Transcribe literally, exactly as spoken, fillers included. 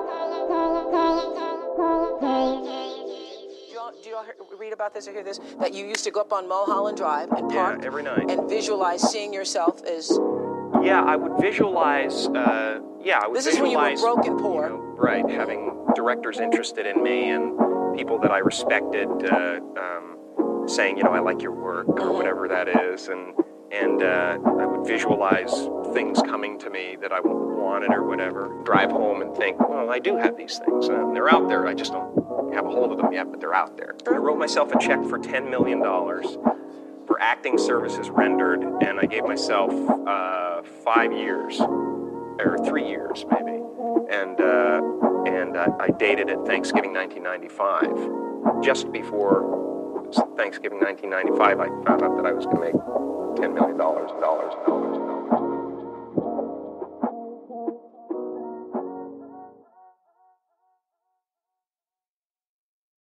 Do you all hear, read about this or hear this? That you used to go up on Mulholland Drive and park yeah, every night and visualize seeing yourself as. Yeah, I would visualize. Uh, yeah, I would. This visualize, is when you were broke and poor, you know, right? Having directors interested in me and people that I respected uh, um, saying, you know, I like your work or whatever that is, and and uh, I would visualize things coming to me that I wanted or whatever. Drive home and think, well, I do have these things, and they're out there. I just don't have a hold of them yet, but they're out there. I wrote myself a check for ten million dollars for acting services rendered, and I gave myself uh, five years, or three years maybe, and uh, and I, I dated at Thanksgiving nineteen ninety-five. Just before Thanksgiving nineteen ninety-five, I found out that I was going to make ten million dollars and dollars and dollars.